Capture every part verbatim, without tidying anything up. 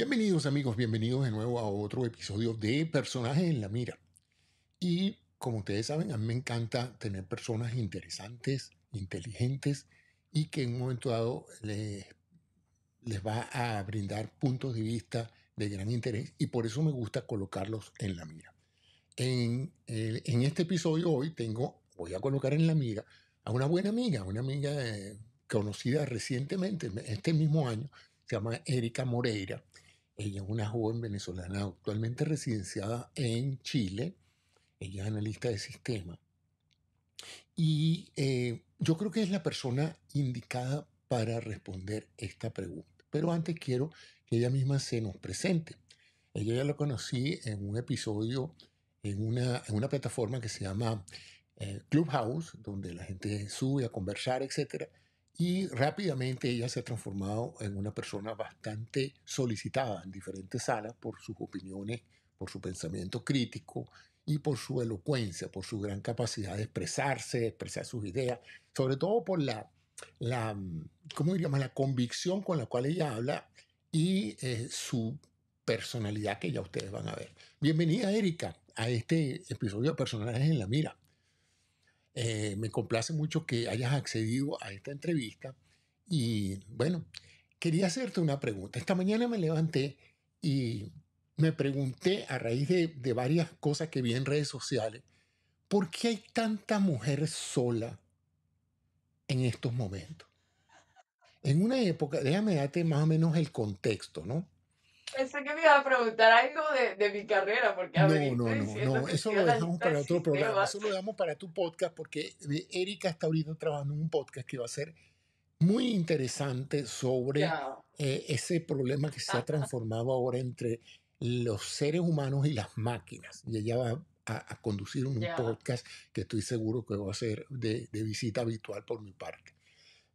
Bienvenidos amigos, bienvenidos de nuevo a otro episodio de Personajes en la Mira. Y como ustedes saben, a mí me encanta tener personas interesantes, inteligentes y que en un momento dado les, les va a brindar puntos de vista de gran interés y por eso me gusta colocarlos en la mira. En, el, en este episodio hoy tengo, voy a colocar en la mira a una buena amiga, una amiga eh, conocida recientemente, este mismo año, se llama Erika Moreira. Ella es una joven venezolana actualmente residenciada en Chile. Ella es analista de sistema. Y eh, yo creo que es la persona indicada para responder esta pregunta. Pero antes quiero que ella misma se nos presente. Ella ya la conocí en un episodio, en una, en una plataforma que se llama eh, Clubhouse, donde la gente sube a conversar, etcétera. Y rápidamente ella se ha transformado en una persona bastante solicitada en diferentes salas por sus opiniones, por su pensamiento crítico y por su elocuencia, por su gran capacidad de expresarse, de expresar sus ideas, sobre todo por la, la, ¿cómo diríamos? La convicción con la cual ella habla y eh, su personalidad que ya ustedes van a ver. Bienvenida, Erika, a este episodio de Personajes en la Mira. Eh, me complace mucho que hayas accedido a esta entrevista y, bueno, quería hacerte una pregunta. Esta mañana me levanté y me pregunté, a raíz de, de varias cosas que vi en redes sociales, ¿por qué hay tanta mujer sola en estos momentos? En una época, déjame darte más o menos el contexto, ¿no? Pensé que me iba a preguntar algo de, de mi carrera, porque a ver, no, no, no, no, eso lo dejamos para otro programa, eso lo dejamos para tu podcast, porque Erika está ahorita trabajando en un podcast que va a ser muy interesante sobre yeah. eh, ese problema que se ha transformado ahora entre los seres humanos y las máquinas. Y ella va a, a conducir un yeah. podcast que estoy seguro que va a ser de, de visita habitual por mi parte.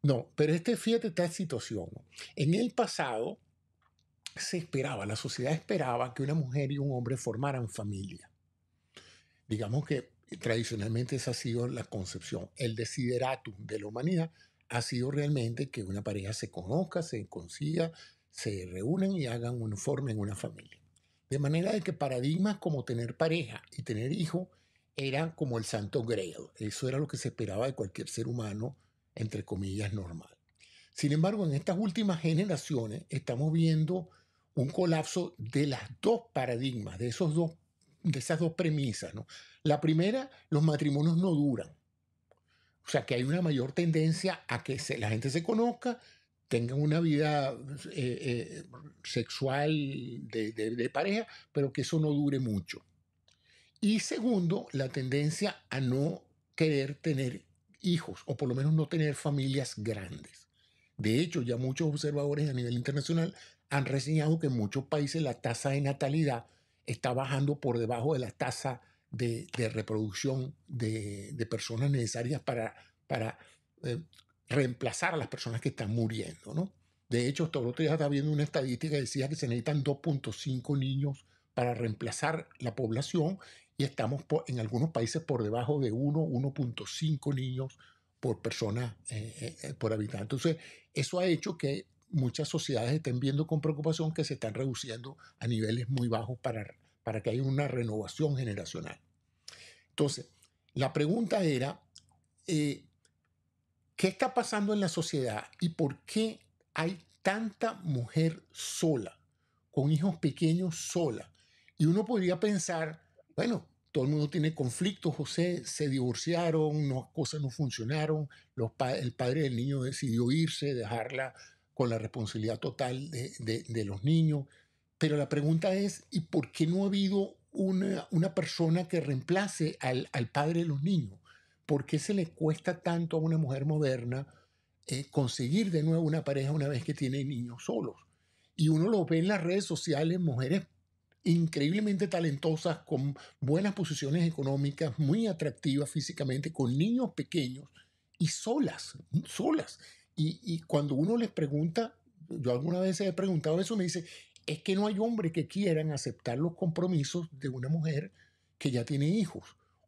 No, pero este, fíjate esta situación. En el pasado se esperaba, la sociedad esperaba que una mujer y un hombre formaran familia. Digamos que tradicionalmente esa ha sido la concepción. El desideratum de la humanidad ha sido realmente que una pareja se conozca, se consiga, se reúnan y hagan un formen una familia. De manera de que paradigmas como tener pareja y tener hijos eran como el santo grail. Eso era lo que se esperaba de cualquier ser humano, entre comillas, normal. Sin embargo, en estas últimas generaciones estamos viendo un colapso de las dos paradigmas, de, esos dos, de esas dos premisas, ¿no? La primera, los matrimonios no duran. O sea, que hay una mayor tendencia a que se, la gente se conozca, tengan una vida eh, eh, sexual de, de, de pareja, pero que eso no dure mucho. Y segundo, la tendencia a no querer tener hijos, o por lo menos no tener familias grandes. De hecho, ya muchos observadores a nivel internacional han reseñado que en muchos países la tasa de natalidad está bajando por debajo de la tasa de, de reproducción de, de personas necesarias para, para eh, reemplazar a las personas que están muriendo, ¿no? De hecho, hasta el otro día estaba viendo una estadística que decía que se necesitan dos punto cinco niños para reemplazar la población y estamos por, en algunos países por debajo de uno, uno punto cinco niños por persona, eh, eh, por habitante. Entonces, eso ha hecho que muchas sociedades estén viendo con preocupación que se están reduciendo a niveles muy bajos para, para que haya una renovación generacional. Entonces, la pregunta era, eh, ¿qué está pasando en la sociedad y por qué hay tanta mujer sola, con hijos pequeños sola? Y uno podría pensar, bueno, todo el mundo tiene conflictos, José, se divorciaron, las cosas no funcionaron, los pa- el padre del niño decidió irse, dejarla con la responsabilidad total de, de, de los niños. Pero la pregunta es, ¿y por qué no ha habido una, una persona que reemplace al, al padre de los niños? ¿Por qué se le cuesta tanto a una mujer moderna eh, conseguir de nuevo una pareja una vez que tiene niños solos? Y uno lo ve en las redes sociales, mujeres increíblemente talentosas, con buenas posiciones económicas, muy atractivas físicamente, con niños pequeños y solas, solas. Y, y cuando uno les pregunta, yo alguna vez he preguntado eso, me dice, es que no hay hombres que quieran aceptar los compromisos de una mujer que ya tiene hijos.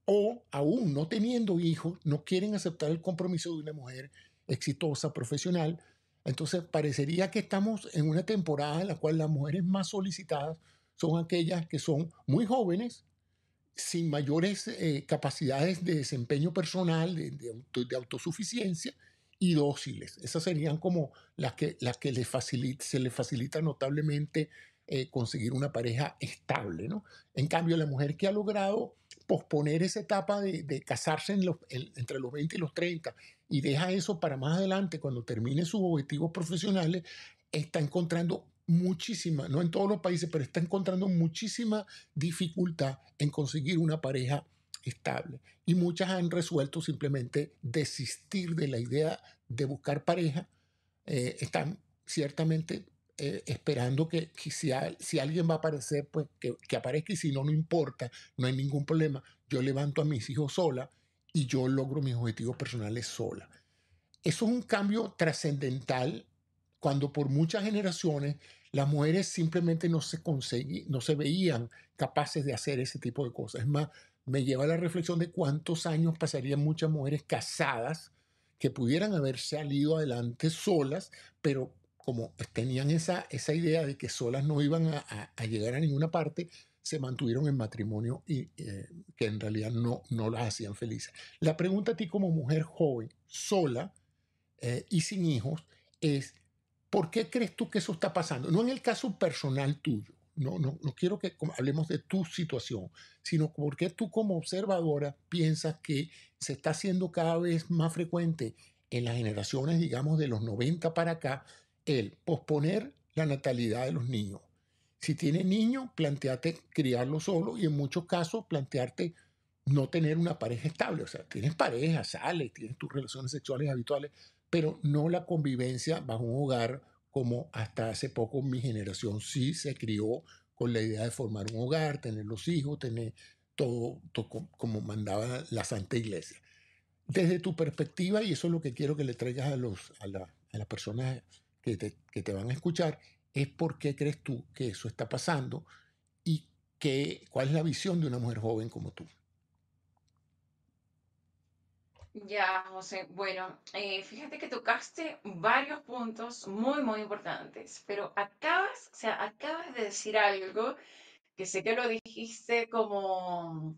O aún no teniendo hijos, no quieren aceptar el compromiso de una mujer exitosa, profesional, Entonces parecería que estamos en una temporada en la cual las mujeres más solicitadas son aquellas que son muy jóvenes, sin mayores eh, capacidades de desempeño personal, de, de, auto, de autosuficiencia, y dóciles. Esas serían como las que, las que les facilita, se les facilita notablemente eh, conseguir una pareja estable, ¿no? En cambio, la mujer que ha logrado posponer esa etapa de, de casarse en los, en, entre los veinte y los treinta y deja eso para más adelante cuando termine sus objetivos profesionales, está encontrando muchísima, no en todos los países, pero está encontrando muchísima dificultad en conseguir una pareja estable. Y muchas han resuelto simplemente desistir de la idea de buscar pareja. Eh, están ciertamente eh, esperando que, que si, a, si alguien va a aparecer, pues que, que aparezca, y si no, no importa, no hay ningún problema. Yo levanto a mis hijos sola y yo logro mis objetivos personales sola. Eso es un cambio trascendental cuando por muchas generaciones las mujeres simplemente no se, conseguí, no se veían capaces de hacer ese tipo de cosas. Es más, me lleva a la reflexión de cuántos años pasarían muchas mujeres casadas que pudieran haber salido adelante solas, pero como tenían esa, esa idea de que solas no iban a, a, a llegar a ninguna parte, se mantuvieron en matrimonio y eh, que en realidad no, no las hacían felices. La pregunta a ti como mujer joven, sola eh, y sin hijos, es ¿por qué crees tú que eso está pasando? No en el caso personal tuyo. No, no, no quiero que hablemos de tu situación, sino porque tú como observadora piensas que se está haciendo cada vez más frecuente en las generaciones, digamos, de los noventa para acá, el posponer la natalidad de los niños. Si tienes niños, planteate criarlo solo y en muchos casos plantearte no tener una pareja estable. O sea, tienes pareja, sales, tienes tus relaciones sexuales habituales, pero no la convivencia bajo un hogar, como hasta hace poco mi generación sí se crió con la idea de formar un hogar, tener los hijos, tener todo, todo como mandaba la Santa Iglesia. Desde tu perspectiva, y eso es lo que quiero que le traigas a, los, a, la, a las personas que te, que te van a escuchar, es por qué crees tú que eso está pasando y que, cuál es la visión de una mujer joven como tú. Ya, José. Bueno, eh, fíjate que tocaste varios puntos muy, muy importantes, pero acabas, o sea, acabas de decir algo que sé que lo dijiste como,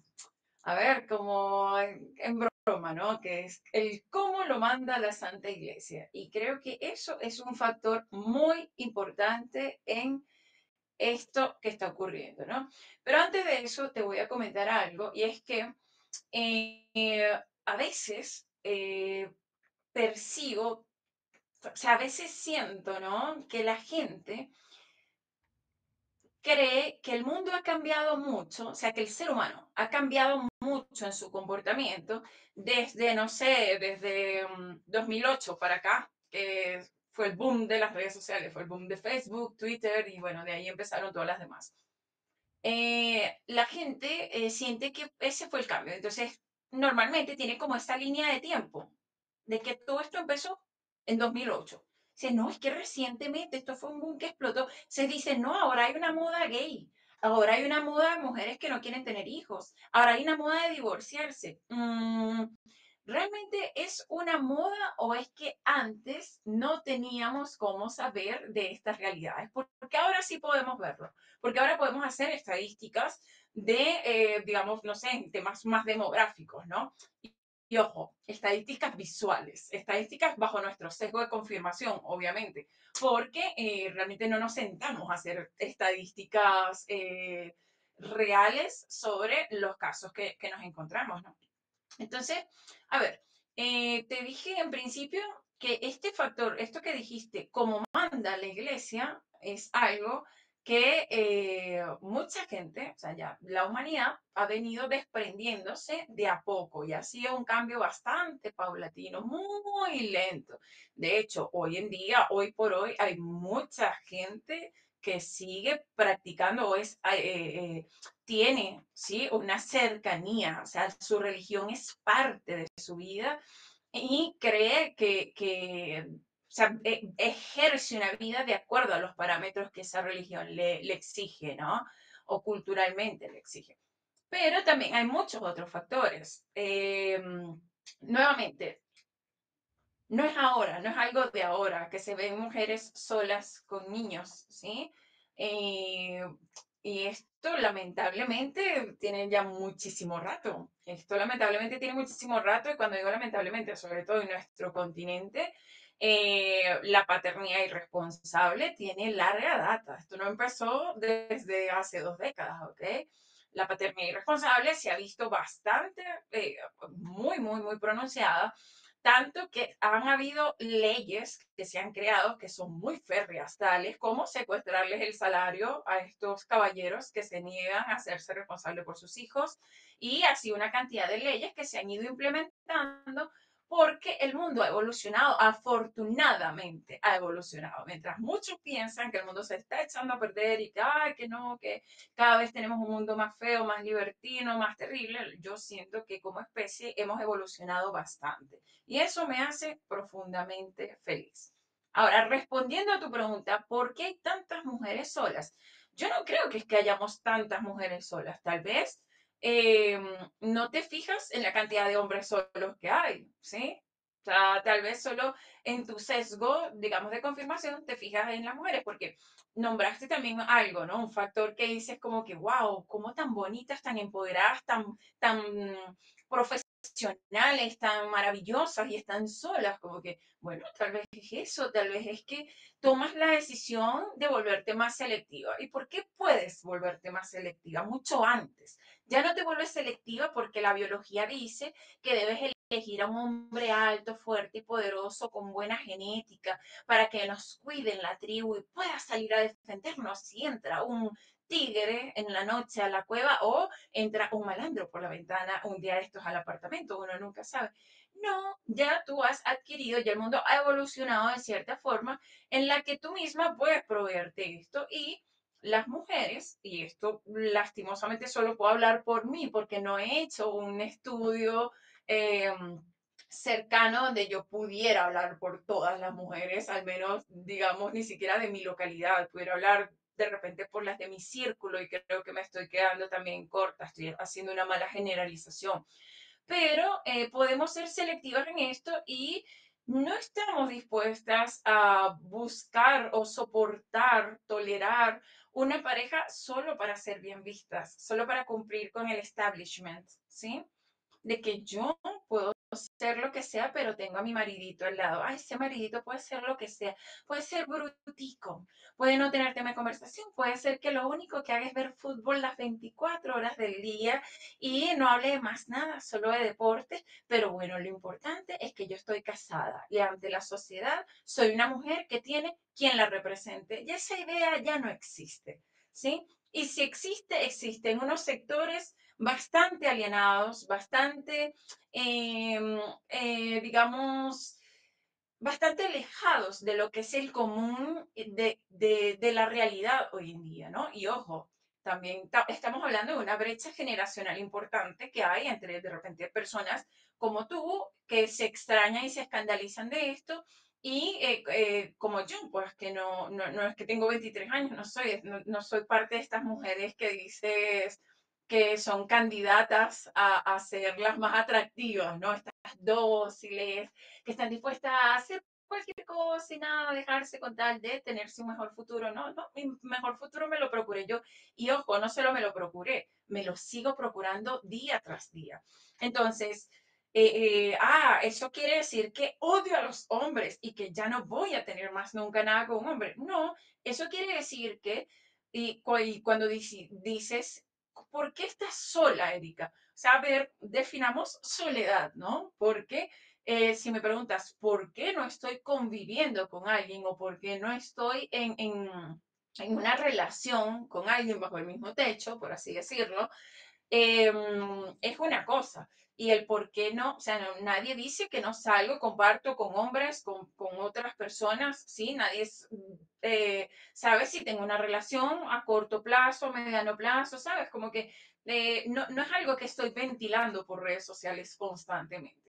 a ver, como en, en broma, ¿no? Que es el cómo lo manda la Santa Iglesia. Y creo que eso es un factor muy importante en esto que está ocurriendo, ¿no? Pero antes de eso te voy a comentar algo, y es que eh, a veces eh, percibo, o sea, a veces siento, ¿no?, que la gente cree que el mundo ha cambiado mucho, o sea, que el ser humano ha cambiado mucho en su comportamiento desde, no sé, desde um, dos mil ocho para acá, que fue el boom de las redes sociales, fue el boom de Facebook, Twitter, y bueno, de ahí empezaron todas las demás. Eh, la gente eh, siente que ese fue el cambio, entonces normalmente tiene como esta línea de tiempo, de que todo esto empezó en dos mil ocho. Dice, no, es que recientemente esto fue un boom que explotó. Se dice, no, ahora hay una moda gay, ahora hay una moda de mujeres que no quieren tener hijos, ahora hay una moda de divorciarse. Mm, ¿realmente es una moda o es que antes no teníamos cómo saber de estas realidades? Porque ahora sí podemos verlo, porque ahora podemos hacer estadísticas de, eh, digamos, no sé, temas más demográficos, ¿no? Y, y ojo, estadísticas visuales, estadísticas bajo nuestro sesgo de confirmación, obviamente, porque eh, realmente no nos sentamos a hacer estadísticas eh, reales sobre los casos que, que nos encontramos, ¿no? Entonces, a ver, eh, te dije en principio que este factor, esto que dijiste, como manda la Iglesia, es algo que eh, mucha gente, o sea, ya la humanidad ha venido desprendiéndose de a poco y ha sido un cambio bastante paulatino, muy lento. De hecho, hoy en día, hoy por hoy, hay mucha gente que sigue practicando o es, eh, eh, tiene, ¿sí?, una cercanía, o sea, su religión es parte de su vida y cree que... que o sea, ejerce una vida de acuerdo a los parámetros que esa religión le, le exige, ¿no? O culturalmente le exige. Pero también hay muchos otros factores. Eh, nuevamente, no es ahora, no es algo de ahora, que se ven mujeres solas con niños, ¿sí? Eh, y esto lamentablemente tiene ya muchísimo rato. Esto lamentablemente tiene muchísimo rato, y cuando digo lamentablemente, sobre todo en nuestro continente, eh, la paternidad irresponsable tiene larga data. Esto no empezó desde hace dos décadas, ¿ok? La paternidad irresponsable se ha visto bastante, eh, muy, muy, muy pronunciada, tanto que han habido leyes que se han creado que son muy férreas, tales como secuestrarles el salario a estos caballeros que se niegan a hacerse responsables por sus hijos, y así una cantidad de leyes que se han ido implementando porque el mundo ha evolucionado, afortunadamente ha evolucionado. Mientras muchos piensan que el mundo se está echando a perder y que, ay, que no, que cada vez tenemos un mundo más feo, más libertino, más terrible, yo siento que como especie hemos evolucionado bastante. Y eso me hace profundamente feliz. Ahora, respondiendo a tu pregunta, ¿por qué hay tantas mujeres solas? Yo no creo que es que hayamos tantas mujeres solas, tal vez. Eh, no te fijas en la cantidad de hombres solos que hay, ¿sí? O sea, tal vez solo en tu sesgo, digamos, de confirmación, te fijas en las mujeres, porque nombraste también algo, ¿no? Un factor que dices como que, wow, cómo tan bonitas, tan empoderadas, tan, tan profesionales, tan maravillosas y están solas, como que, bueno, tal vez es eso, tal vez es que tomas la decisión de volverte más selectiva. ¿Y por qué puedes volverte más selectiva? Mucho antes. Ya no te vuelves selectiva porque la biología dice que debes elegir a un hombre alto, fuerte y poderoso, con buena genética, para que nos cuide en la tribu y pueda salir a defendernos si entra un tigre en la noche a la cueva o entra un malandro por la ventana un día de estos al apartamento, uno nunca sabe. No, ya tú has adquirido, ya el mundo ha evolucionado de cierta forma en la que tú misma puedes proveerte esto. Y las mujeres, y esto lastimosamente solo puedo hablar por mí porque no he hecho un estudio eh, cercano donde yo pudiera hablar por todas las mujeres, al menos, digamos, ni siquiera de mi localidad, pudiera hablar de repente por las de mi círculo, y creo que me estoy quedando también corta, estoy haciendo una mala generalización. Pero eh, podemos ser selectivas en esto y no estamos dispuestas a buscar o soportar, tolerar una pareja solo para ser bien vistas, solo para cumplir con el establishment, ¿sí? De que yo puedo ser lo que sea, pero tengo a mi maridito al lado. Ay, ese maridito puede ser lo que sea. Puede ser brutico, puede no tener tema de conversación, puede ser que lo único que haga es ver fútbol las veinticuatro horas del día y no hable de más nada, solo de deporte. Pero bueno, lo importante es que yo estoy casada y ante la sociedad soy una mujer que tiene quien la represente. Y esa idea ya no existe, ¿sí? Y si existe, existe en unos sectores bastante alienados, bastante, eh, eh, digamos, bastante alejados de lo que es el común de, de, de la realidad hoy en día, ¿no? Y ojo, también ta- estamos hablando de una brecha generacional importante que hay entre, de repente, personas como tú, que se extrañan y se escandalizan de esto, y eh, eh, como yo, pues que no, no, no es que tengo veintitrés años, no soy, no, no soy parte de estas mujeres que dices que son candidatas a, a ser las más atractivas, ¿no? Estas dóciles, que están dispuestas a hacer cualquier cosa y nada, dejarse con tal de tener su mejor futuro. No, no, mi mejor futuro me lo procuré yo. Y ojo, no solo me lo procuré, me lo sigo procurando día tras día. Entonces, eh, eh, ah, eso quiere decir que odio a los hombres y que ya no voy a tener más nunca nada con un hombre. No, eso quiere decir que, y, y cuando dice, dices, ¿por qué estás sola, Erika? O sea, a ver, definamos soledad, ¿no? Porque eh, si me preguntas por qué no estoy conviviendo con alguien o por qué no estoy en, en, en una relación con alguien bajo el mismo techo, por así decirlo, eh, es una cosa. Y el por qué no, o sea, no, nadie dice que no salgo, comparto con hombres, con, con otras personas, ¿sí? Nadie es, eh, sabe si tengo una relación a corto plazo, mediano plazo, ¿sabes? Como que eh, no, no es algo que estoy ventilando por redes sociales constantemente.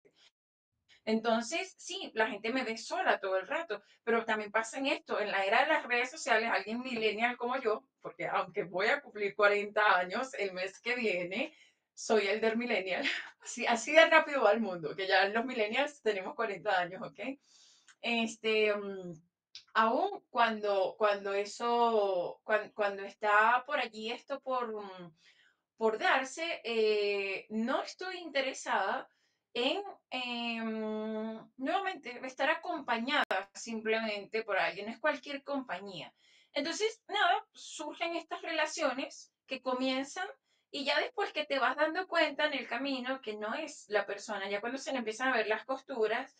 Entonces, sí, la gente me ve sola todo el rato, pero también pasa en esto, en la era de las redes sociales, alguien millennial como yo, porque aunque voy a cumplir cuarenta años el mes que viene, soy elder millennial. Así, así de rápido va el mundo, que ya los millennials tenemos cuarenta años, ¿ok? Este, um, aún cuando, cuando eso, cuando, cuando está por allí esto por, um, por darse, eh, no estoy interesada en, eh, nuevamente, estar acompañada simplemente por alguien, es cualquier compañía. Entonces, nada, surgen estas relaciones que comienzan y ya después que te vas dando cuenta en el camino que no es la persona, ya cuando se le empiezan a ver las costuras,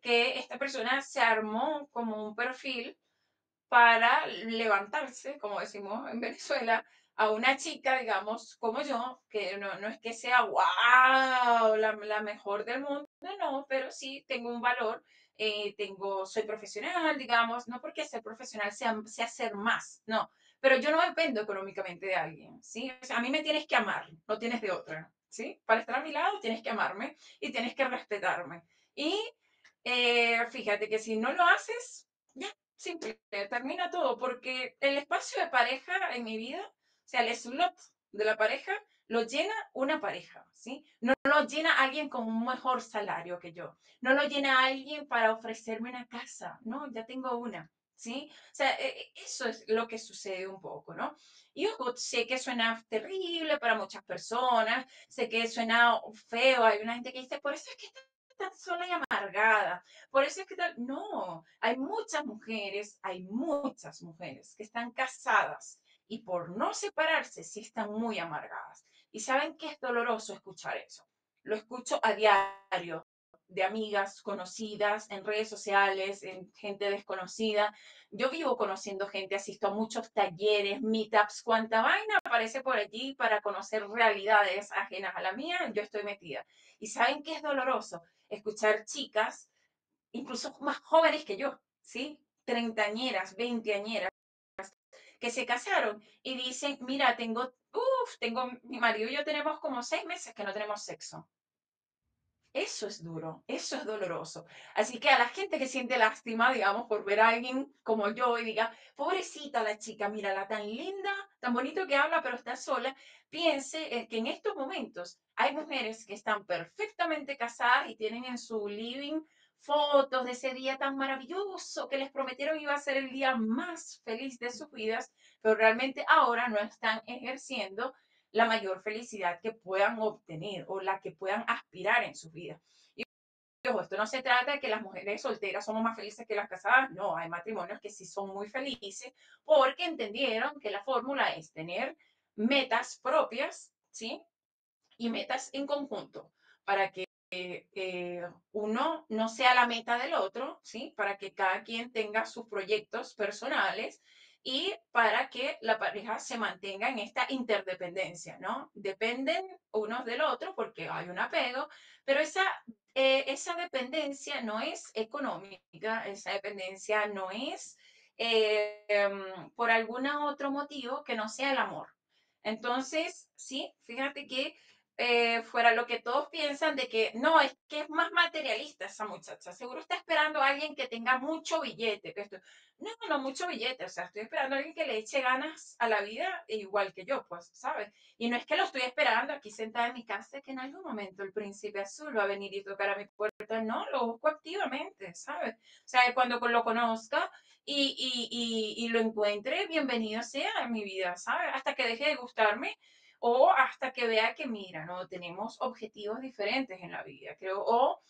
que esta persona se armó como un perfil para levantarse, como decimos en Venezuela, a una chica, digamos, como yo, que no, no es que sea wow, la, la mejor del mundo, no, pero sí tengo un valor, eh, tengo, soy profesional, digamos, no porque ser profesional sea, sea hacer más, no, pero yo no dependo económicamente de alguien, ¿sí? O sea, a mí me tienes que amar, no tienes de otra, ¿sí? Para estar a mi lado tienes que amarme y tienes que respetarme. Y eh, fíjate que si no lo haces, ya, simple, termina todo, porque el espacio de pareja en mi vida, o sea, el slot de la pareja lo llena una pareja, ¿sí? No lo llena alguien con un mejor salario que yo. No lo llena alguien para ofrecerme una casa, ¿no? Ya tengo una, ¿sí? O sea, eso es lo que sucede un poco, ¿no? Y ojo, sé que suena terrible para muchas personas, sé que suena feo, hay una gente que dice, por eso es que está tan sola y amargada, por eso es que tal... No, hay muchas mujeres, hay muchas mujeres que están casadas, y por no separarse, sí están muy amargadas. Y saben que es doloroso escuchar eso. Lo escucho a diario, de amigas conocidas, en redes sociales, en gente desconocida. Yo vivo conociendo gente, asisto a muchos talleres, meetups, cuánta vaina aparece por allí para conocer realidades ajenas a la mía, yo estoy metida. Y saben que es doloroso escuchar chicas, incluso más jóvenes que yo, ¿sí? Treintañeras, veinteañeras, que se casaron y dicen, mira, tengo, uff, tengo, mi marido y yo tenemos como seis meses que no tenemos sexo. Eso es duro, eso es doloroso. Así que a la gente que siente lástima, digamos, por ver a alguien como yo y diga, pobrecita la chica, mírala, tan linda, tan bonito que habla, pero está sola, piense que en estos momentos hay mujeres que están perfectamente casadas y tienen en su living fotos de ese día tan maravilloso que les prometieron iba a ser el día más feliz de sus vidas, pero realmente ahora no están ejerciendo la mayor felicidad que puedan obtener o la que puedan aspirar en sus vidas. Y ojo, esto no se trata de que las mujeres solteras somos más felices que las casadas, no, hay matrimonios que sí son muy felices porque entendieron que la fórmula es tener metas propias, ¿sí? Y metas en conjunto para que Eh, eh, uno no sea la meta del otro, ¿sí? Para que cada quien tenga sus proyectos personales y para que la pareja se mantenga en esta interdependencia, ¿no? Dependen unos del otro porque hay un apego, pero esa, eh, esa dependencia no es económica, esa dependencia no es eh, eh, por algún otro motivo que no sea el amor. Entonces, sí, fíjate que Eh, fuera lo que todos piensan de que no, es que es más materialista esa muchacha, seguro está esperando a alguien que tenga mucho billete, que esto, no, no mucho billete, o sea, estoy esperando a alguien que le eche ganas a la vida igual que yo, pues, ¿sabes? Y no es que lo estoy esperando aquí sentada en mi casa, que en algún momento el príncipe azul va a venir y tocar a mi puerta, no, lo busco activamente, ¿sabes? O sea, cuando lo conozca y, y, y, y lo encuentre, bienvenido sea en mi vida, ¿sabes? Hasta que deje de gustarme, o hasta que vea que, mira, no, tenemos objetivos diferentes en la vida, creo, o,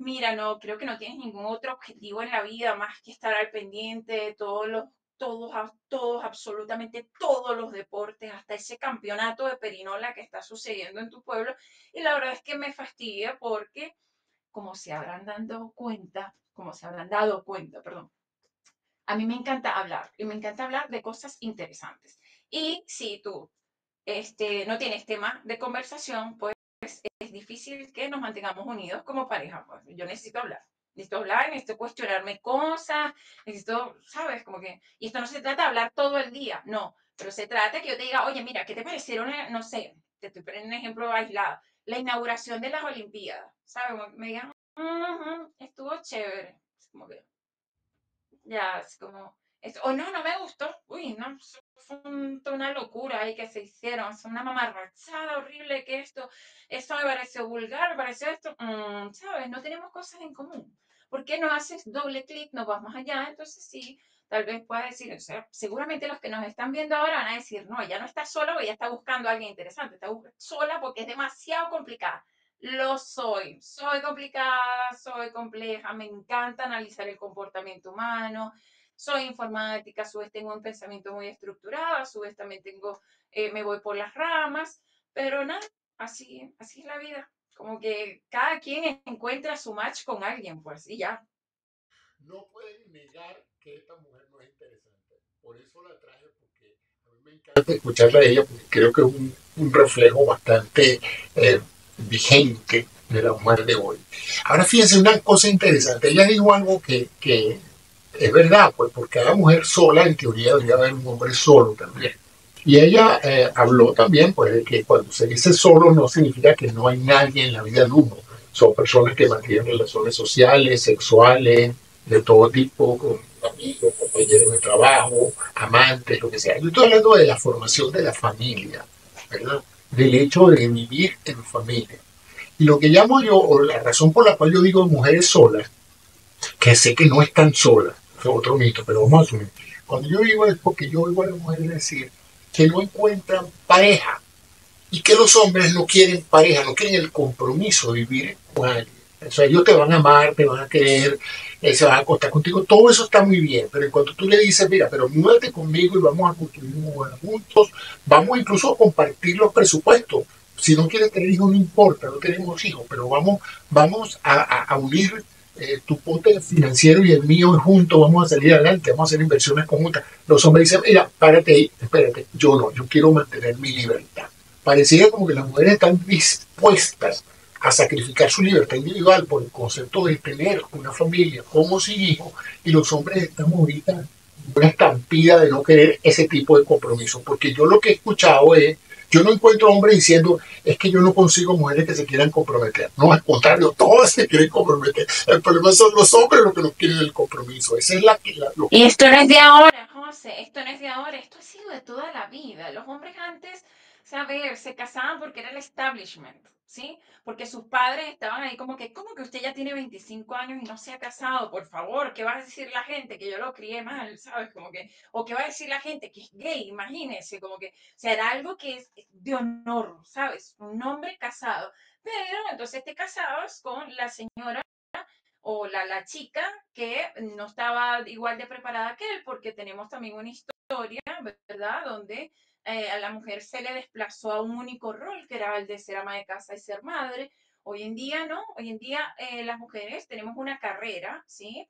mira, no, creo que no tienes ningún otro objetivo en la vida más que estar al pendiente de todos los, todos, todos, absolutamente todos los deportes, hasta ese campeonato de perinola que está sucediendo en tu pueblo, y la verdad es que me fastidia porque, como se habrán dado cuenta, como se habrán dado cuenta, perdón, a mí me encanta hablar, y me encanta hablar de cosas interesantes, y si tú, Este, no tienes tema de conversación, pues es, es difícil que nos mantengamos unidos como pareja. Pues yo necesito hablar, necesito hablar, necesito cuestionarme cosas, necesito, ¿sabes? Como que, y esto no se trata de hablar todo el día, no, pero se trata que yo te diga, oye, mira, ¿qué te parecieron? No sé, te estoy poniendo un ejemplo aislado, la inauguración de las Olimpiadas, ¿sabes? Como que me digan, uh-huh, estuvo chévere, como que, ya, es como, es, o no, no me gustó, uy, no, fue un, una locura ahí que se hicieron, es una mamarrachada horrible que esto, eso me pareció vulgar, me pareció esto, mmm, ¿sabes? No tenemos cosas en común. ¿Por qué no haces doble clic, nos vamos allá? Entonces sí, tal vez puedas decir, o sea, seguramente los que nos están viendo ahora van a decir, no, ella no está sola porque ella está buscando a alguien interesante, está sola porque es demasiado complicada. Lo soy, soy complicada, soy compleja, me encanta analizar el comportamiento humano, soy informática, a su vez tengo un pensamiento muy estructurado, a su vez también tengo, eh, me voy por las ramas, pero nada, así, así es la vida. Como que cada quien encuentra su match con alguien, pues, y ya. No pueden negar que esta mujer no es interesante. Por eso la traje, porque a mí me encanta escucharla a ella, porque creo que es un, un reflejo bastante eh, vigente de la mujer de hoy. Ahora fíjense una cosa interesante. Ella dijo algo que, que es verdad, pues, porque cada mujer sola, en teoría, debería haber un hombre solo también. Y ella eh, habló también, pues, de que cuando se dice solo no significa que no hay nadie en la vida de uno. Son personas que mantienen relaciones sociales, sexuales, de todo tipo, con amigos, compañeros de trabajo, amantes, lo que sea. Yo estoy hablando de la formación de la familia, ¿verdad? Del hecho de vivir en familia. Y lo que llamo yo, o la razón por la cual yo digo mujeres solas, que sé que no están solas, es otro mito, pero vamos a asumir. Cuando yo digo es porque yo oigo a las mujeres decir que no encuentran pareja y que los hombres no quieren pareja, no quieren el compromiso de vivir con alguien. O sea, ellos te van a amar, te van a querer, eh, se van a acostar contigo, todo eso está muy bien, pero en cuanto tú le dices, mira, pero muévete conmigo y vamos a construir un hogar juntos, vamos incluso a compartir los presupuestos. Si no quieres tener hijos, no importa, no tenemos hijos, pero vamos, vamos a, a, a unir Eh, tu pote financiero y el mío juntos, vamos a salir adelante, vamos a hacer inversiones conjuntas. Los hombres dicen, mira, párate ahí, espérate, yo no, yo quiero mantener mi libertad. Pareciera como que las mujeres están dispuestas a sacrificar su libertad individual por el concepto de tener una familia como sin hijos, y los hombres están ahorita en una estampida de no querer ese tipo de compromiso, porque yo lo que he escuchado es, yo no encuentro hombres diciendo, es que yo no consigo mujeres que se quieran comprometer. No, al contrario, todas se quieren comprometer. El problema son los hombres los que no quieren el compromiso. Esa es la... la lo... Y esto no es de ahora, José, esto no es de ahora, esto ha sido de toda la vida. Los hombres antes, ¿sabes?, se casaban porque era el establishment, ¿sí? Porque sus padres estaban ahí como que, ¿cómo que usted ya tiene veinticinco años y no se ha casado? Por favor, ¿qué va a decir la gente? Que yo lo crié mal, ¿sabes? Como que, o ¿qué va a decir la gente? Que es gay, imagínense, como que, o sea, era algo que es de honor, ¿sabes? Un hombre casado. Pero entonces te casabas con la señora o la, la chica que no estaba igual de preparada que él, porque tenemos también una historia, ¿verdad?, donde... Eh, a la mujer se le desplazó a un único rol, que era el de ser ama de casa y ser madre. Hoy en día no, hoy en día eh, las mujeres tenemos una carrera, ¿sí?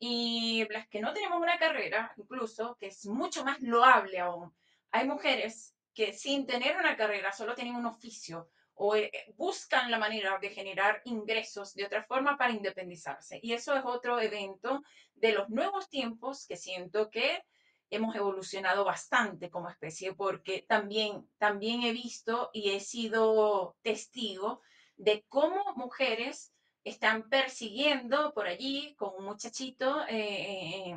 Y las que no tenemos una carrera, incluso, que es mucho más loable aún. Hay mujeres que sin tener una carrera solo tienen un oficio o eh, buscan la manera de generar ingresos de otra forma para independizarse. Y eso es otro evento de los nuevos tiempos que siento que hemos evolucionado bastante como especie, porque también, también he visto y he sido testigo de cómo mujeres están persiguiendo por allí con un muchachito eh,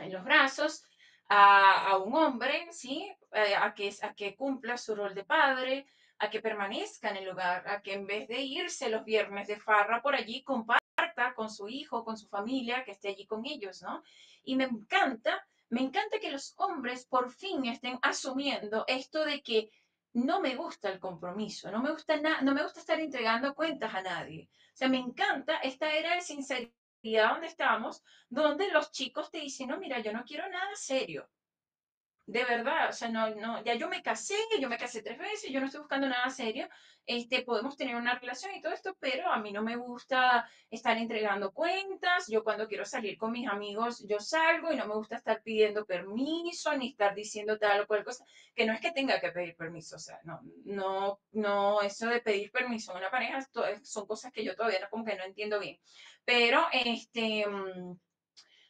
en los brazos a, a un hombre, ¿sí? Eh, a, que, a que cumpla su rol de padre, a que permanezca en el hogar, a que en vez de irse los viernes de farra por allí, comparta con su hijo, con su familia, que esté allí con ellos, ¿no? Y me encanta... Me encanta que los hombres por fin estén asumiendo esto de que no me gusta el compromiso, no me gusta, na- no me gusta estar entregando cuentas a nadie. O sea, me encanta esta era de sinceridad donde estamos, donde los chicos te dicen, no, mira, yo no quiero nada serio. De verdad, o sea, no, no, ya yo me casé, yo me casé tres veces, yo no estoy buscando nada serio, este, podemos tener una relación y todo esto, pero a mí no me gusta estar entregando cuentas, yo cuando quiero salir con mis amigos, yo salgo y no me gusta estar pidiendo permiso, ni estar diciendo tal o cual cosa, que no es que tenga que pedir permiso, o sea, no, no, no, eso de pedir permiso a una pareja to- son cosas que yo todavía no, como que no entiendo bien, pero este,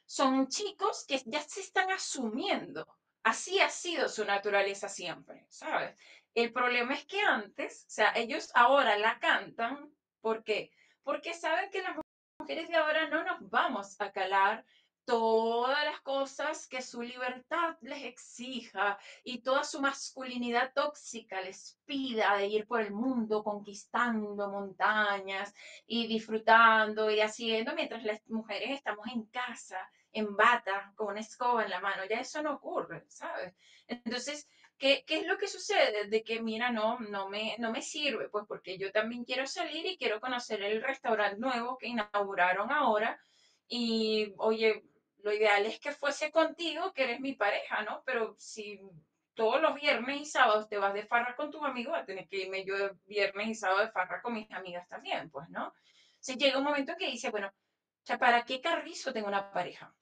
son chicos que ya se están asumiendo. Así ha sido su naturaleza siempre, ¿sabes? El problema es que antes, o sea, ellos ahora la cantan, ¿por qué? Porque saben que las mujeres de ahora no nos vamos a calar todas las cosas que su libertad les exija y toda su masculinidad tóxica les pida de ir por el mundo conquistando montañas y disfrutando y haciendo, mientras las mujeres estamos en casa, en bata, con una escoba en la mano. Ya eso no ocurre, ¿sabes? Entonces, ¿qué, qué es lo que sucede? De que, mira, no, no me, no me sirve, pues porque yo también quiero salir y quiero conocer el restaurante nuevo que inauguraron ahora y, oye, lo ideal es que fuese contigo, que eres mi pareja, ¿no? Pero si todos los viernes y sábados te vas de farra con tus amigos, vas a tener que irme yo viernes y sábado de farra con mis amigas también, pues, ¿no? Entonces llega un momento que dice, bueno, o sea, ¿para qué carrizo tengo una pareja?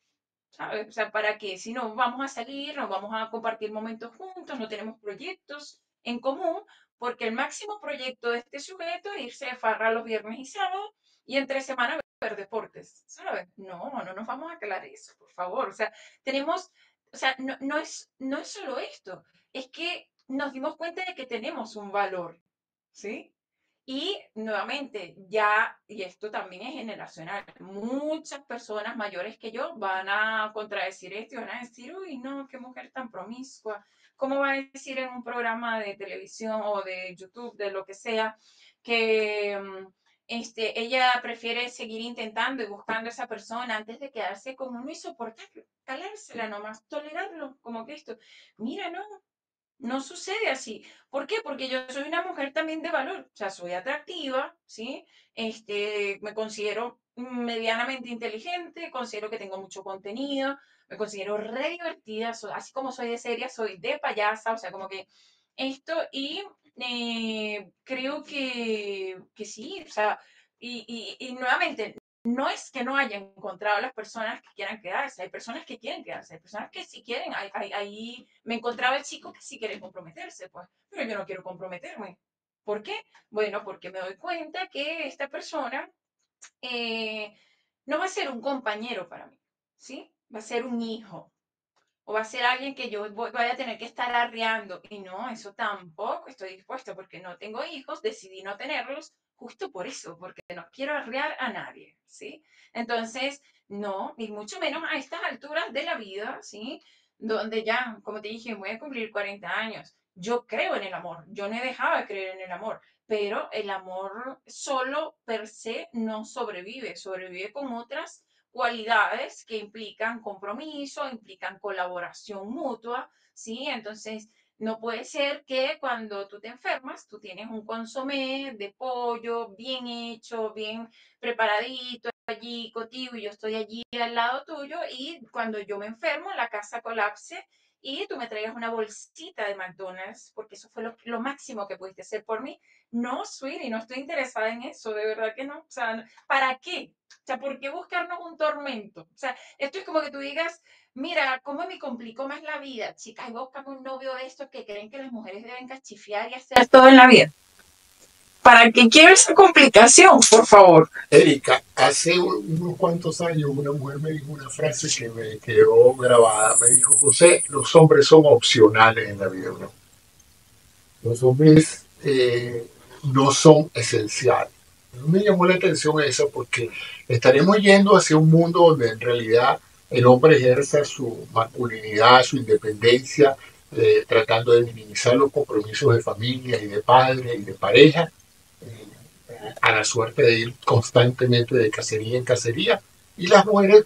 ¿Sabes? O sea, ¿para qué? Si no vamos a salir, no vamos a compartir momentos juntos, no tenemos proyectos en común, porque el máximo proyecto de este sujeto es irse de farra los viernes y sábados y entre semana ver deportes, ¿sabes? No, no nos vamos a aclarar eso, por favor. O sea, tenemos, o sea, no, no, es, no es solo esto, es que nos dimos cuenta de que tenemos un valor, ¿sí? Y nuevamente, ya, y esto también es generacional, muchas personas mayores que yo van a contradecir esto y van a decir, uy, no, qué mujer tan promiscua. ¿Cómo va a decir en un programa de televisión o de YouTube, de lo que sea, que... Este, ella prefiere seguir intentando y buscando a esa persona antes de quedarse con uno y soportarlo, calársela nomás, tolerarlo como que esto. Mira, no, no sucede así. ¿Por qué? Porque yo soy una mujer también de valor, o sea, soy atractiva, ¿sí? Este, me considero medianamente inteligente, considero que tengo mucho contenido, me considero re divertida, soy, así como soy de seria, soy de payasa, o sea, como que esto y... Eh, creo que, que sí, o sea, y, y, y nuevamente, no es que no haya encontrado las personas que quieran quedarse, hay personas que quieren quedarse, hay personas que sí quieren, ahí me encontraba el chico que sí quiere comprometerse, pues, pero yo no quiero comprometerme. ¿Por qué? Bueno, porque me doy cuenta que esta persona eh, no va a ser un compañero para mí, ¿sí? Va a ser un hijo. O va a ser alguien que yo voy, vaya a tener que estar arreando. Y no, eso tampoco estoy dispuesta porque no tengo hijos, decidí no tenerlos justo por eso, porque no quiero arrear a nadie, ¿sí? Entonces, no, y mucho menos a estas alturas de la vida, ¿sí? Donde ya, como te dije, voy a cumplir cuarenta años. Yo creo en el amor, yo no he dejado de creer en el amor, pero el amor solo per se no sobrevive, sobrevive con otras cualidades que implican compromiso, implican colaboración mutua, ¿sí? Entonces, no puede ser que cuando tú te enfermas, tú tienes un consomé de pollo bien hecho, bien preparadito, allí contigo y yo estoy allí al lado tuyo y cuando yo me enfermo, la casa colapse y tú me traigas una bolsita de McDonald's porque eso fue lo, lo máximo que pudiste hacer por mí. No, sweetie, no estoy interesada en eso, de verdad que no. O sea, ¿para qué? O sea, ¿por qué buscarnos un tormento? O sea, esto es como que tú digas, mira, ¿cómo me complicó más la vida? Chicas, búscame un novio de estos que creen que las mujeres deben cachifiar y hacer todo en la vida. ¿Para qué quiero esa complicación, por favor? Erika, hace unos cuantos años una mujer me dijo una frase que me quedó grabada. Me dijo, José, los hombres son opcionales en la vida, ¿no? Los hombres eh, no son esenciales. Me llamó la atención eso porque estaremos yendo hacia un mundo donde en realidad el hombre ejerza su masculinidad, su independencia, eh, tratando de minimizar los compromisos de familia y de padres y de pareja, eh, a la suerte de ir constantemente de cacería en cacería. Y las mujeres,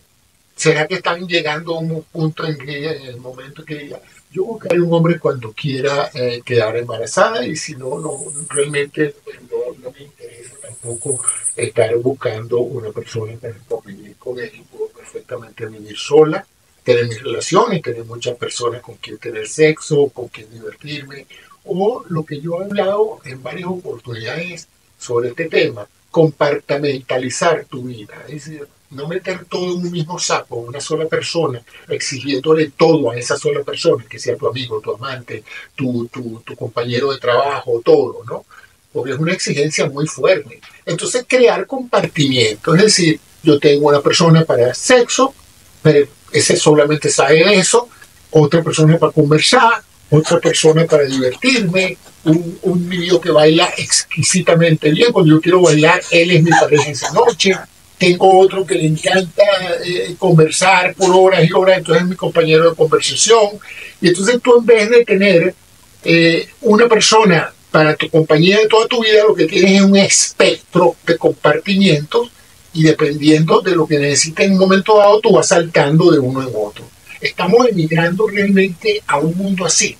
¿será que están llegando a un punto en que en el momento que diga, yo buscaré un hombre cuando quiera eh, quedar embarazada y si no, no realmente no, no me interesa tampoco estar buscando una persona que conviva con él y puedo perfectamente vivir sola, tener mis relaciones, tener muchas personas con quien tener sexo, con quien divertirme o lo que yo he hablado en varias oportunidades sobre este tema, compartimentalizar tu vida, es decir, no meter todo en un mismo saco, una sola persona, exigiéndole todo a esa sola persona, que sea tu amigo, tu amante, tu, tu, tu compañero de trabajo, todo, ¿no? Porque es una exigencia muy fuerte. Entonces, crear compartimientos, es decir, yo tengo una persona para sexo, pero ese solamente sabe eso, otra persona para conversar, otra persona para divertirme, un, un niño que baila exquisitamente bien, cuando yo quiero bailar, él es mi pareja esa noche. Tengo otro que le encanta eh, conversar por horas y horas, entonces es mi compañero de conversación. Y entonces tú, en vez de tener eh, una persona para tu compañía de toda tu vida, lo que tienes es un espectro de compartimientos, y dependiendo de lo que necesites en un momento dado, tú vas saltando de uno en otro. Estamos emigrando realmente a un mundo así,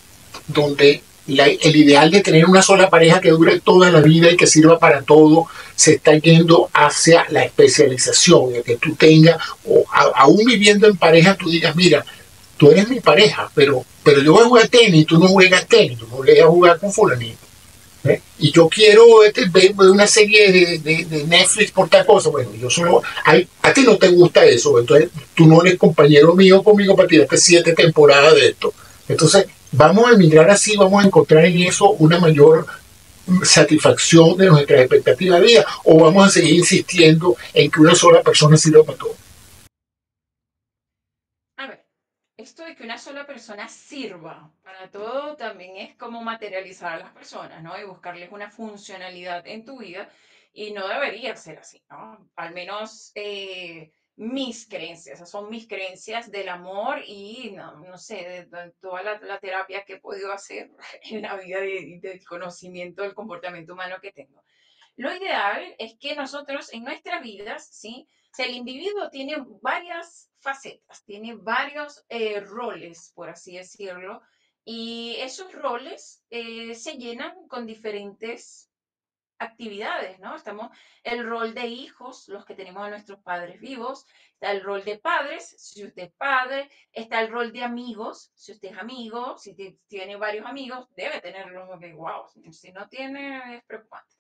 donde la, el ideal de tener una sola pareja que dure toda la vida y que sirva para todo, se está yendo hacia la especialización, de que tú tengas, o a, aún viviendo en pareja, tú digas, mira, tú eres mi pareja, pero, pero yo voy a jugar tenis, tú no juegas tenis, tú no le vas a jugar con fulanito. ¿Eh? Y yo quiero este, ver una serie de, de, de Netflix por tal cosa. Bueno, yo solo, a, a ti no te gusta eso, entonces tú no eres compañero mío conmigo para tirarte siete temporadas de esto. Entonces vamos a emigrar así, vamos a encontrar en eso una mayor satisfacción de nuestras expectativas de vida, o vamos a seguir insistiendo en que una sola persona sirva para todo. A ver, esto de que una sola persona sirva para todo también es como materializar a las personas, ¿no? Y buscarles una funcionalidad en tu vida, y no debería ser así, ¿no? Al menos eh, mis creencias, esas son mis creencias del amor y, no, no sé, de, de toda la, la terapia que he podido hacer en la vida de, del conocimiento del comportamiento humano que tengo. Lo ideal es que nosotros en nuestras vidas, ¿sí? O sea, el individuo tiene varias facetas, tiene varios eh, roles, por así decirlo, y esos roles eh, se llenan con diferentes actividades, ¿no? Estamos el rol de hijos, los que tenemos a nuestros padres vivos, está el rol de padres, si usted es padre, está el rol de amigos, si usted es amigo, si te, tiene varios amigos, debe tenerlos, porque wow, si no tiene es preocupante.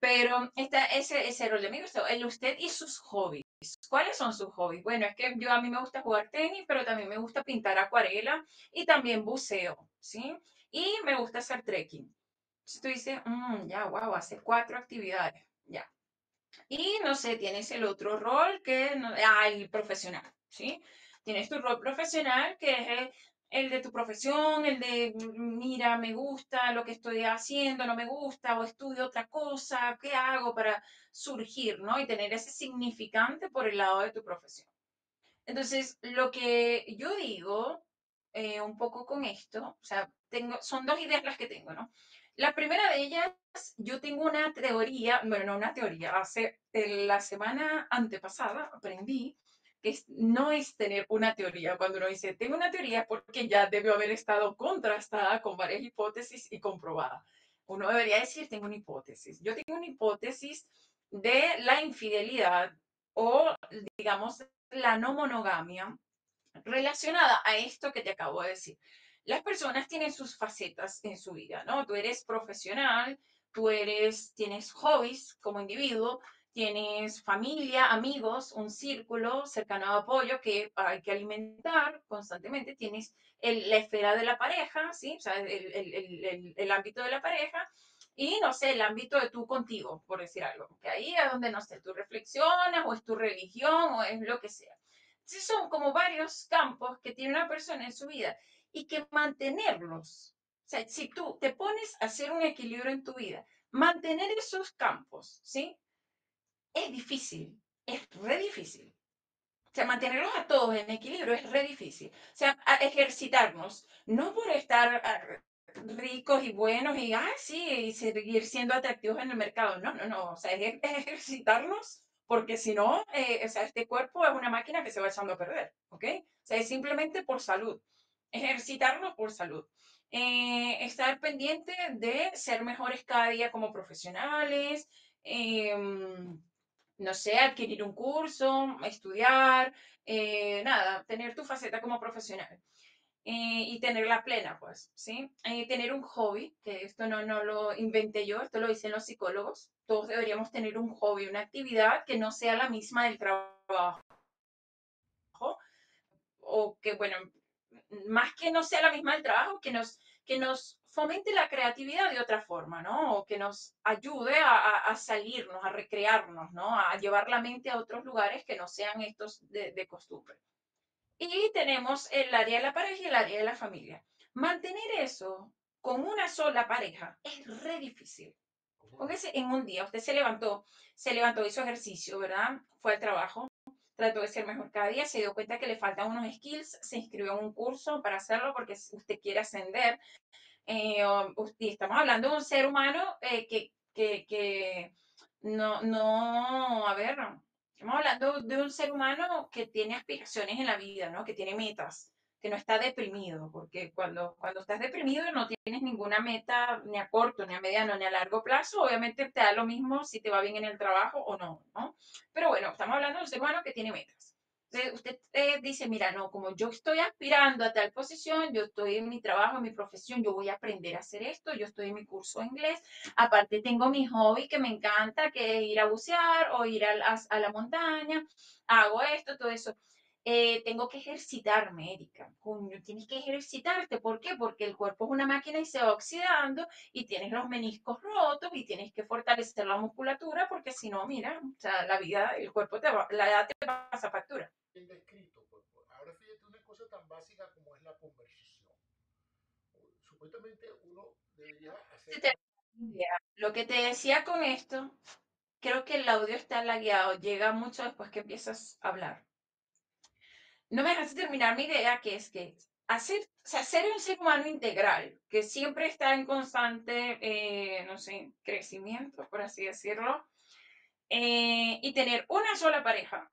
Pero está ese, ese rol de amigos, el usted y sus hobbies. ¿Cuáles son sus hobbies? Bueno, es que yo a mí me gusta jugar tenis, pero también me gusta pintar acuarela y también buceo, ¿sí? Y me gusta hacer trekking. Entonces tú dices, mmm, ya, wow, hace cuatro actividades, ya. Y no sé, tienes el otro rol que, no, ah, el profesional, ¿sí? Tienes tu rol profesional que es el, el de tu profesión, el de, mira, me gusta lo que estoy haciendo, no me gusta, o estudio otra cosa, ¿qué hago para surgir, no? Y tener ese significante por el lado de tu profesión. Entonces, lo que yo digo, eh, un poco con esto, o sea, tengo, son dos ideas las que tengo, ¿no? La primera de ellas, yo tengo una teoría, bueno, no una teoría, hace la semana antepasada aprendí que es, no es tener una teoría. Cuando uno dice, tengo una teoría, porque ya debió haber estado contrastada con varias hipótesis y comprobada. Uno debería decir, tengo una hipótesis. Yo tengo una hipótesis de la infidelidad o, digamos, la no monogamia relacionada a esto que te acabo de decir. Las personas tienen sus facetas en su vida, ¿no? Tú eres profesional, tú eres, tienes hobbies como individuo, tienes familia, amigos, un círculo cercano de apoyo que hay que alimentar constantemente. Tienes el, la esfera de la pareja, ¿sí? O sea, el, el, el, el, el ámbito de la pareja y, no sé, el ámbito de tú contigo, por decir algo. Que ahí es donde, no sé, tú reflexionas o es tu religión o es lo que sea. Entonces son como varios campos que tiene una persona en su vida y que mantenerlos. O sea, si tú te pones a hacer un equilibrio en tu vida, mantener esos campos, ¿sí? Es difícil, es re difícil. O sea, mantenerlos a todos en equilibrio es re difícil. O sea, a ejercitarnos, no por estar ricos y buenos y, ah, sí, y seguir siendo atractivos en el mercado. No, no, no. O sea, es, es ejercitarnos porque si no, eh, o sea, este cuerpo es una máquina que se va echando a perder, ¿ok? O sea, es simplemente por salud. Ejercitarnos por salud. Eh, estar pendiente de ser mejores cada día como profesionales, eh, no sé, adquirir un curso, estudiar, eh, nada, tener tu faceta como profesional eh, y tenerla plena, pues, ¿sí? Eh, tener un hobby, que esto no, no lo inventé yo, esto lo dicen los psicólogos, todos deberíamos tener un hobby, una actividad que no sea la misma del trabajo, o que, bueno, más que no sea la misma del trabajo, que nos, que nos fomente la creatividad de otra forma, ¿no? O que nos ayude a, a salirnos, a recrearnos, ¿no? A llevar la mente a otros lugares que no sean estos de, de costumbre. Y tenemos el área de la pareja y el área de la familia. Mantener eso con una sola pareja es re difícil. Póngase en un día, usted se levantó, se levantó, hizo ejercicio, ¿verdad? Fue al trabajo, trató de ser mejor cada día, se dio cuenta que le faltan unos skills, se inscribió en un curso para hacerlo porque usted quiere ascender. Eh, y estamos hablando de un ser humano eh, que, que, que no, no, a ver, estamos hablando de un ser humano que tiene aspiraciones en la vida, ¿no? Que tiene metas, que no está deprimido, porque cuando, cuando estás deprimido no tienes ninguna meta ni a corto, ni a mediano, ni a largo plazo. Obviamente te da lo mismo si te va bien en el trabajo o no, ¿no? Pero bueno, estamos hablando de un ser humano que tiene metas. Entonces, usted eh, dice, mira, no, como yo estoy aspirando a tal posición, yo estoy en mi trabajo, en mi profesión, yo voy a aprender a hacer esto, yo estoy en mi curso de inglés, aparte tengo mi hobby que me encanta, que es ir a bucear o ir a, a, a la montaña, hago esto, todo eso. Eh, tengo que ejercitarme, Erika. Coño, tienes que ejercitarte. ¿Por qué? Porque el cuerpo es una máquina y se va oxidando y tienes los meniscos rotos y tienes que fortalecer la musculatura porque si no, mira, o sea, la vida, el cuerpo te va, la edad te pasa factura. El escrito, por favor. Ahora fíjate una cosa tan básica como es la conversación. Supuestamente uno debería hacer... Lo que te decía con esto, creo que el audio está lagueado, llega mucho después que empiezas a hablar. No me dejaste terminar mi idea, que es que hacer, o sea, ser un ser humano integral, que siempre está en constante, eh, no sé, crecimiento, por así decirlo, eh, y tener una sola pareja,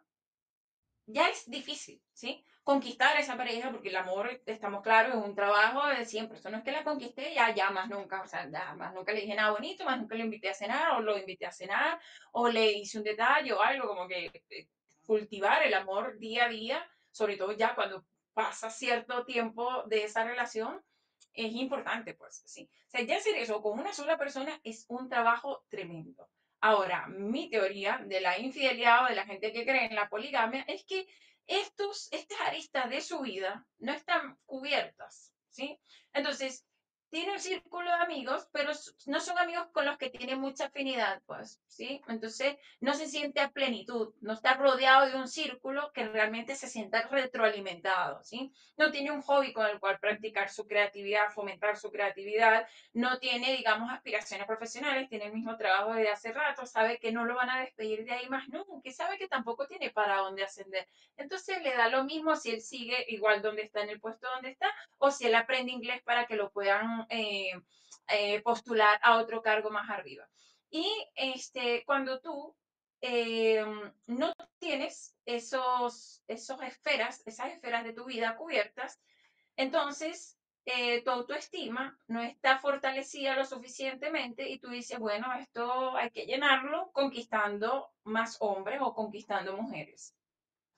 ya es difícil, ¿sí? Conquistar a esa pareja, porque el amor, estamos claros, es un trabajo de siempre. Eso no es que la conquisté ya, ya más nunca, o sea, ya más nunca le dije nada bonito, más nunca le invité a cenar, o lo invité a cenar, o le hice un detalle o algo, como que eh, cultivar el amor día a día. Sobre todo ya cuando pasa cierto tiempo de esa relación, es importante, pues, sí. O sea, ya hacer eso con una sola persona es un trabajo tremendo. Ahora, mi teoría de la infidelidad o de la gente que cree en la poligamia es que estos, estas aristas de su vida no están cubiertas, ¿sí? Entonces, tiene un círculo de amigos, pero no son amigos con los que tiene mucha afinidad, pues, ¿sí? Entonces, no se siente a plenitud, no está rodeado de un círculo que realmente se sienta retroalimentado, ¿sí? No tiene un hobby con el cual practicar su creatividad, fomentar su creatividad, no tiene, digamos, aspiraciones profesionales, tiene el mismo trabajo desde hace rato, sabe que no lo van a despedir de ahí más nunca, sabe que tampoco tiene para dónde ascender. Entonces, le da lo mismo si él sigue igual donde está, en el puesto donde está, o si él aprende inglés para que lo puedan Eh, eh, postular a otro cargo más arriba. Y este, cuando tú eh, no tienes esos, esos esferas, esas esferas de tu vida cubiertas, entonces eh, tu autoestima no está fortalecida lo suficientemente y tú dices, bueno, esto hay que llenarlo conquistando más hombres o conquistando mujeres.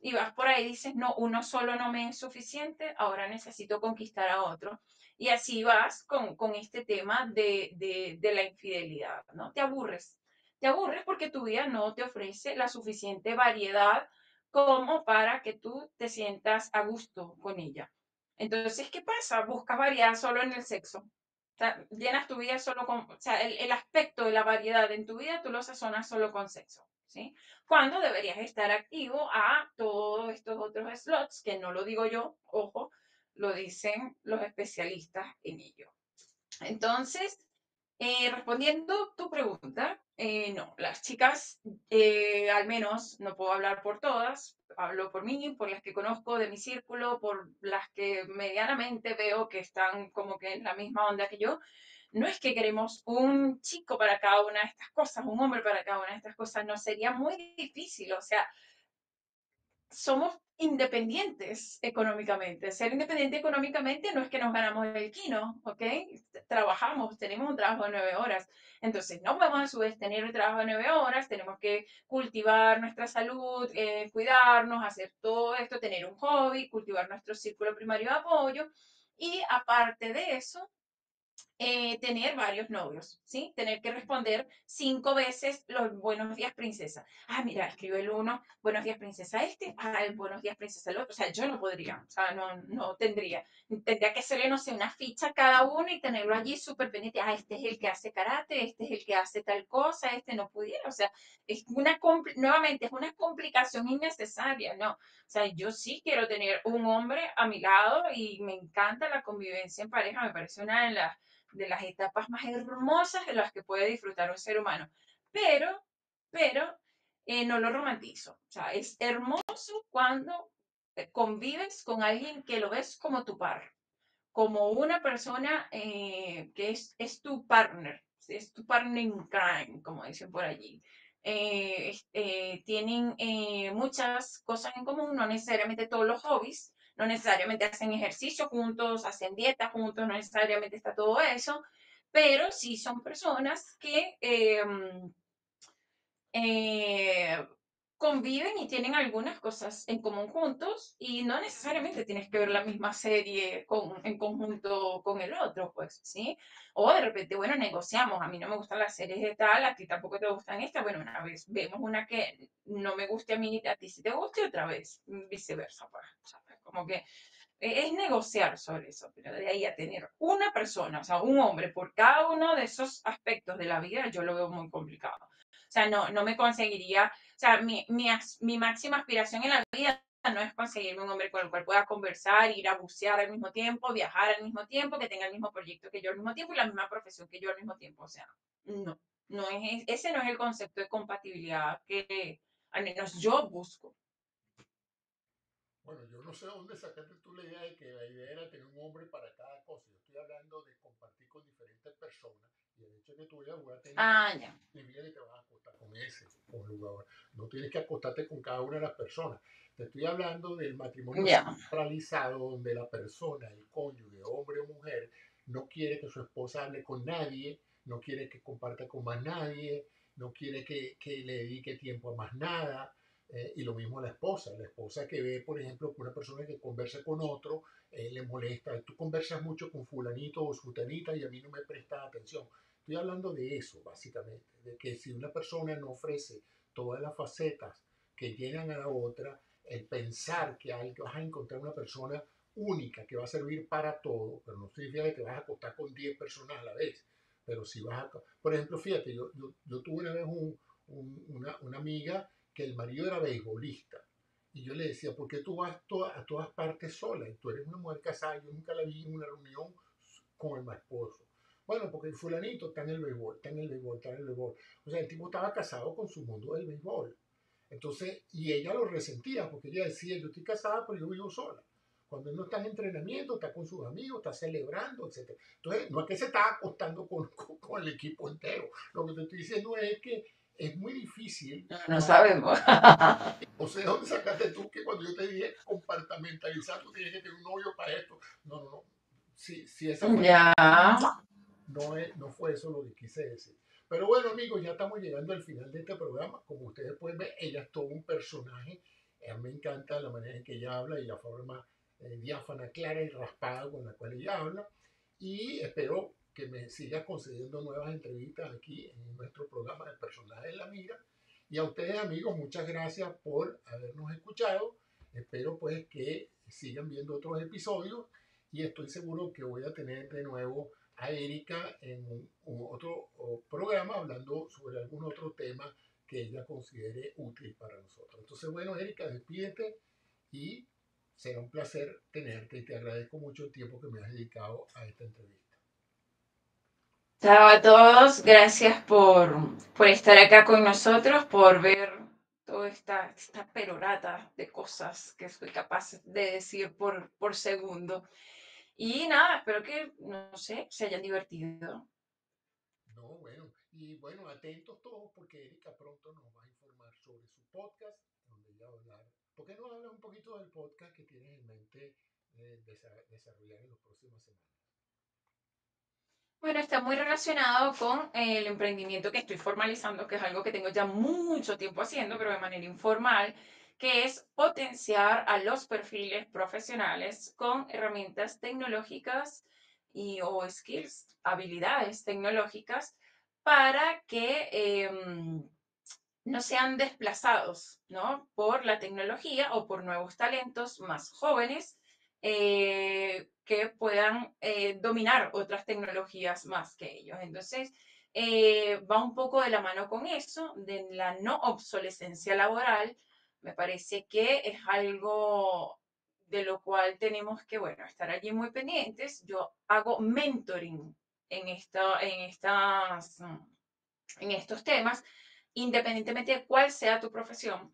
Y vas por ahí y dices, no, uno solo no me es suficiente, ahora necesito conquistar a otro. Y así vas con, con este tema de, de, de la infidelidad, ¿no? Te aburres. Te aburres porque tu vida no te ofrece la suficiente variedad como para que tú te sientas a gusto con ella. Entonces, ¿qué pasa? Buscas variedad solo en el sexo. O sea, llenas tu vida solo con... O sea, el, el aspecto de la variedad en tu vida tú lo sazonas solo con sexo, ¿sí? Cuando deberías estar activo a todos estos otros slots, que no lo digo yo, ojo, lo dicen los especialistas en ello. Entonces, eh, respondiendo tu pregunta, eh, no, las chicas, eh, al menos, no puedo hablar por todas, hablo por mí, por las que conozco de mi círculo, por las que medianamente veo que están como que en la misma onda que yo. No es que queremos un chico para cada una de estas cosas, un hombre para cada una de estas cosas, no, sería muy difícil, o sea, somos independientes económicamente. Ser independiente económicamente no es que nos ganamos el quino, ¿ok? Trabajamos, tenemos un trabajo de nueve horas. Entonces, no podemos a su vez tener un trabajo de nueve horas, tenemos que cultivar nuestra salud, eh, cuidarnos, hacer todo esto, tener un hobby, cultivar nuestro círculo primario de apoyo y aparte de eso, Eh, tener varios novios, ¿sí? Tener que responder cinco veces los buenos días, princesa. Ah, mira, escribe el uno, buenos días, princesa este, ah, el buenos días, princesa el otro. O sea, yo no podría, o sea, no, no tendría. Tendría que hacerle, no sé, una ficha a cada uno y tenerlo allí súper pendiente. Ah, este es el que hace karate, este es el que hace tal cosa, este no pudiera. O sea, es una, nuevamente, es una complicación innecesaria, ¿no? O sea, yo sí quiero tener un hombre a mi lado y me encanta la convivencia en pareja, me parece una de las de las etapas más hermosas de las que puede disfrutar un ser humano. Pero, pero, eh, no lo romantizo. O sea, es hermoso cuando convives con alguien que lo ves como tu par, como una persona eh, que es, es tu partner, es tu partner in crime, como dicen por allí. Eh, eh, tienen eh, muchas cosas en común, no necesariamente todos los hobbies, no necesariamente hacen ejercicio juntos, hacen dieta juntos, no necesariamente está todo eso, pero sí son personas que eh, eh, conviven y tienen algunas cosas en común juntos y no necesariamente tienes que ver la misma serie con, en conjunto con el otro, pues, ¿sí? O de repente, bueno, negociamos, a mí no me gustan las series de tal, a ti tampoco te gustan estas, bueno, una vez vemos una que no me guste a mí, a ti si te guste, otra vez, viceversa, pues, ¿sabes? Como que es negociar sobre eso, pero de ahí a tener una persona, o sea, un hombre por cada uno de esos aspectos de la vida, yo lo veo muy complicado. O sea, no, no me conseguiría, o sea, mi, mi, mi máxima aspiración en la vida no es conseguirme un hombre con el cual pueda conversar, ir a bucear al mismo tiempo, viajar al mismo tiempo, que tenga el mismo proyecto que yo al mismo tiempo y la misma profesión que yo al mismo tiempo. O sea, no, no es, ese no es el concepto de compatibilidad que al menos yo busco. Bueno, yo no sé dónde sacaste tú la idea de que la idea era tener un hombre para cada cosa. Yo estoy hablando de compartir con diferentes personas. Y el hecho de que tú vayas a jugar tenis, ah, ya. Y mira que te vas a acostar con ese, con jugador. No tienes que acostarte con cada una de las personas. Te estoy hablando del matrimonio yeah. centralizado, donde la persona, el cónyuge, hombre o mujer, no quiere que su esposa hable con nadie, no quiere que comparta con más nadie, no quiere que, que le dedique tiempo a más nada. Eh, y lo mismo a la esposa. La esposa que ve, por ejemplo, una persona que conversa con otro, eh, le molesta. Tú conversas mucho con fulanito o sutanita y a mí no me prestas atención. Estoy hablando de eso, básicamente, de que si una persona no ofrece todas las facetas que llenan a la otra, el pensar que, hay, que vas a encontrar una persona única que va a servir para todo, pero no significa que te vas a acostar con diez personas a la vez, pero si vas a... Por ejemplo, fíjate, yo, yo, yo tuve una vez un, un, una, una amiga que el marido era beisbolista y yo le decía, ¿por qué tú vas to a todas partes sola? Y tú eres una mujer casada, yo nunca la vi en una reunión con el esposo. Bueno, porque el fulanito está en el béisbol, está en el béisbol, está en el béisbol. O sea, el tipo estaba casado con su mundo del béisbol. Entonces, y ella lo resentía porque ella decía, yo estoy casada, pero yo vivo sola. Cuando él no está en entrenamiento, está con sus amigos, está celebrando, etcétera. Entonces, no es que se está acostando con, con, con el equipo entero. Lo que te estoy diciendo es que es muy difícil. No, no sabemos. O sea, ¿dónde sacaste tú que cuando yo te dije compartamentalizar, tú tienes que tener un novio para esto? No, no, no. Sí, sí, esa fue. Ya. No, es, no fue eso lo que quise decir. Pero bueno, amigos, ya estamos llegando al final de este programa. Como ustedes pueden ver, ella es todo un personaje. A mí me encanta la manera en que ella habla y la forma eh, diáfana, clara y raspada con la cual ella habla. Y espero que me sigas concediendo nuevas entrevistas aquí en nuestro programa de Personajes en la Mira. Y a ustedes, amigos, muchas gracias por habernos escuchado. Espero pues que sigan viendo otros episodios y estoy seguro que voy a tener de nuevo a Erika en un, un otro programa hablando sobre algún otro tema que ella considere útil para nosotros. Entonces, bueno, Erika, despídete y será un placer tenerte y te agradezco mucho el tiempo que me has dedicado a esta entrevista. Chao a todos, gracias por, por estar acá con nosotros, por ver toda esta, esta perorata de cosas que soy capaz de decir por, por segundo. Y nada, espero que, no sé, se hayan divertido. No, bueno, y bueno, atentos todos porque Erika pronto nos va a informar sobre su podcast, donde ya va a hablar. ¿Por qué no hablas un poquito del podcast que tienes en mente de desarrollar en las próximas semanas? Bueno, está muy relacionado con el emprendimiento que estoy formalizando, que es algo que tengo ya mucho tiempo haciendo, pero de manera informal, que es potenciar a los perfiles profesionales con herramientas tecnológicas y o skills, habilidades tecnológicas, para que eh, no sean desplazados, ¿no? Por la tecnología o por nuevos talentos más jóvenes eh, que puedan eh, dominar otras tecnologías más que ellos. Entonces, eh, va un poco de la mano con eso, de la no obsolescencia laboral. Me parece que es algo de lo cual tenemos que, bueno, estar allí muy pendientes. Yo hago mentoring en, esto, en, estas, en estos temas, independientemente de cuál sea tu profesión.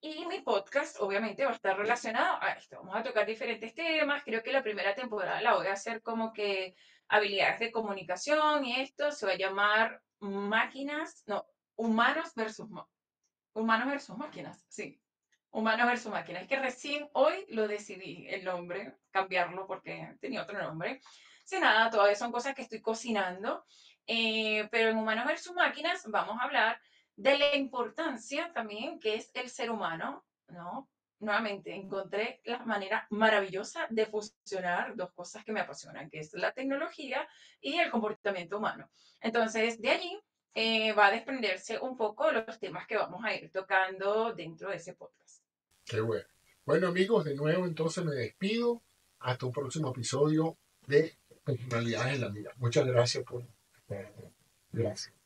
Y mi podcast, obviamente, va a estar relacionado a esto. Vamos a tocar diferentes temas. Creo que la primera temporada la voy a hacer como que habilidades de comunicación y esto. Se va a llamar máquinas, no, humanos versus, humanos versus máquinas, sí. Humanos versus máquinas. Es que recién hoy lo decidí, el nombre, cambiarlo porque tenía otro nombre. Sin nada, todavía son cosas que estoy cocinando. Eh, pero en Humanos versus Máquinas vamos a hablar de la importancia también que es el ser humano, ¿no? Nuevamente, encontré la manera maravillosa de fusionar dos cosas que me apasionan, que es la tecnología y el comportamiento humano. Entonces, de allí eh, va a desprenderse un poco los temas que vamos a ir tocando dentro de ese podcast. Qué bueno. Bueno, amigos, de nuevo, entonces me despido. Hasta un próximo episodio de Personalidades en la Mira. Muchas gracias por... Gracias.